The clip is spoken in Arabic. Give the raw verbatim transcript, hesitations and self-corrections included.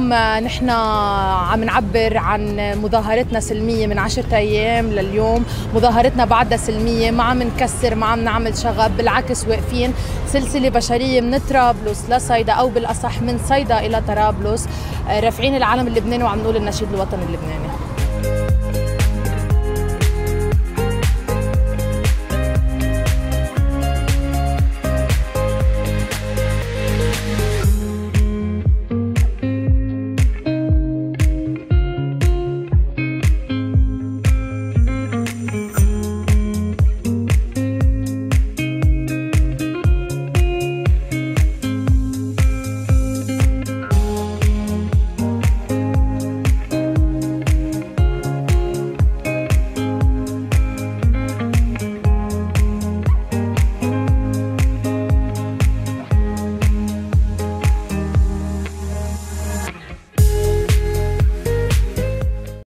اليوم نحن عم نعبر عن مظاهرتنا سلمية من عشرة أيام لليوم. مظاهرتنا بعدها سلمية، ما عم نكسر، ما عم نعمل شغب، بالعكس واقفين. سلسلة بشرية من طرابلس لصيدا، أو بالأصح من صيدا إلى طرابلس، رافعين العلم اللبناني وعم نقول النشيد الوطني اللبناني.